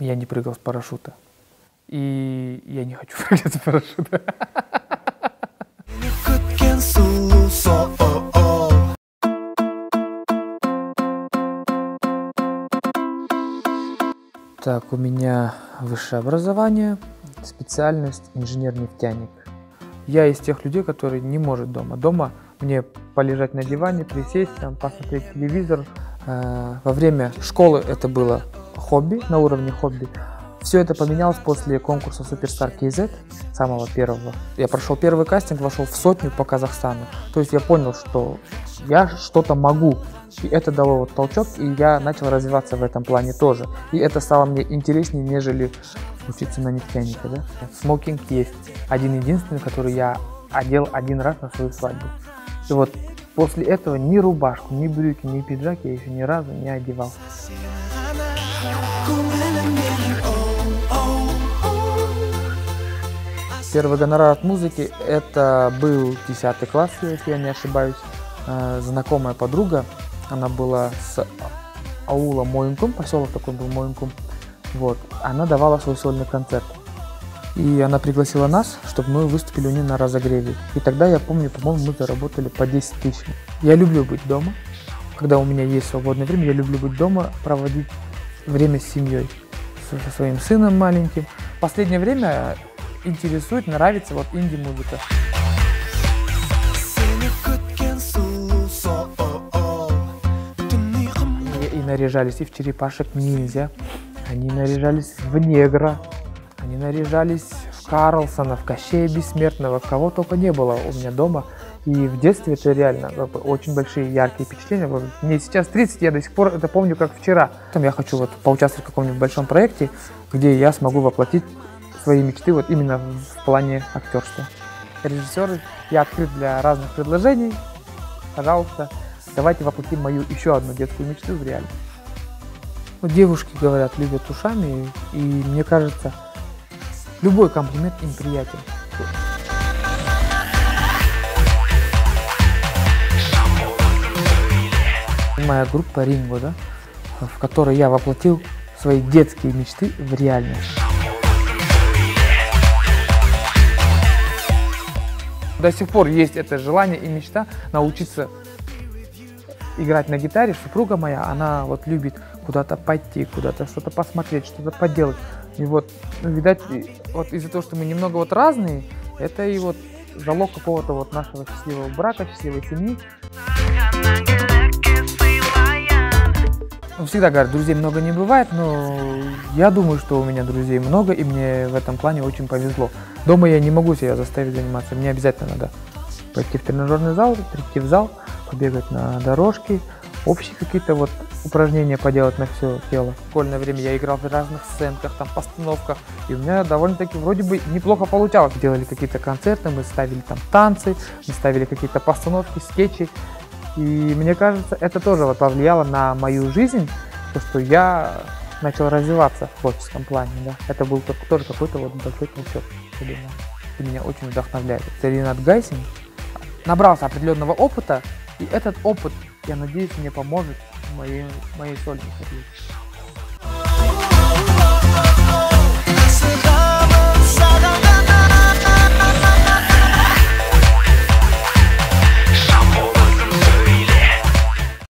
я не прыгал с парашюта. И я не хочу прыгать с парашюта. Так, у меня высшее образование, специальность инженер-нефтяник. Я из тех людей, которые не может дома. Дома мне полежать на диване, присесть, там, посмотреть телевизор. Во время школы это было хобби, на уровне хобби. Все это поменялось после конкурса Superstar KZ, самого первого. Я прошел первый кастинг, вошел в 100 по Казахстану. То есть я понял, что я что-то могу. И это дало вот толчок, и я начал развиваться в этом плане тоже. И это стало мне интереснее, нежели учиться на нефтяника. Да? Смокинг есть. Один-единственный, который я одел один раз на свою свадьбу. И вот после этого ни рубашку, ни брюки, ни пиджак я еще ни разу не одевал. Первый гонорар от музыки – это был 10 класс, если я не ошибаюсь. Знакомая подруга, она была с аула Моинком, поселок такой был Моинком. Вот. Она давала свой сольный концерт. И она пригласила нас, чтобы мы выступили у нее на разогреве. И тогда, я помню, по-моему, мы заработали по 10 тысяч. Я люблю быть дома. Когда у меня есть свободное время, я люблю быть дома, проводить время с семьей, со своим сыном маленьким. В последнее время интересует, нравится вот инди-музыка. И наряжались и в черепашек-ниндзя, они наряжались в негра, они наряжались в Карлсона, в Кощея Бессмертного, кого только не было у меня дома. И в детстве это реально очень большие яркие впечатления. Мне сейчас 30, я до сих пор это помню как вчера. Там я хочу вот поучаствовать в каком-нибудь большом проекте, где я смогу воплотить свои мечты вот именно в плане актерства. Режиссеры, я открыт для разных предложений. Пожалуйста, давайте воплотим мою еще одну детскую мечту в реальность. Ну, девушки, говорят, любят ушами, и мне кажется, любой комплимент им приятен. Моя группа Ринго, да, в которой я воплотил свои детские мечты в реальность. До сих пор есть это желание и мечта научиться играть на гитаре. Супруга моя, она вот любит куда-то пойти, куда-то что-то посмотреть, что-то поделать. И вот, видать, вот из-за того, что мы немного вот разные, это и вот залог какого-то вот нашего счастливого брака, счастливой семьи. Всегда говорят, друзей много не бывает, но я думаю, что у меня друзей много, и мне в этом плане очень повезло. Дома я не могу себя заставить заниматься, мне обязательно надо пойти в тренажерный зал, прийти в зал, побегать на дорожке, общие какие-то вот упражнения поделать на все тело. В школьное время я играл в разных сценках, там, постановках, и у меня довольно-таки вроде бы неплохо получалось. Делали какие-то концерты, мы ставили там танцы, мы ставили какие-то постановки, скетчи. И мне кажется, это тоже вот повлияло на мою жизнь, то, что я начал развиваться в творческом плане. Да. Это был тоже какой-то вот большой толчок. Меня очень вдохновляет. Это Ринат Гайсин набрался определенного опыта, и этот опыт, я надеюсь, мне поможет в моей сольной карьере.